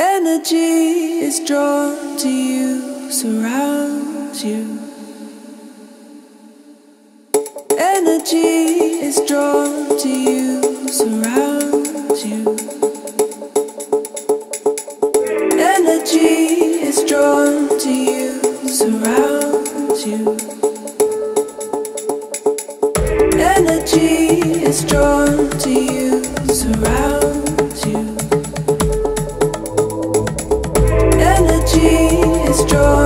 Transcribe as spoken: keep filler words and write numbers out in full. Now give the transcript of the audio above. Energy is drawn to you, surrounds you. Energy is drawn to you, surrounds you. Energy is drawn to you, surrounds you. Energy is drawn to you, surrounds you. Energy is drawn.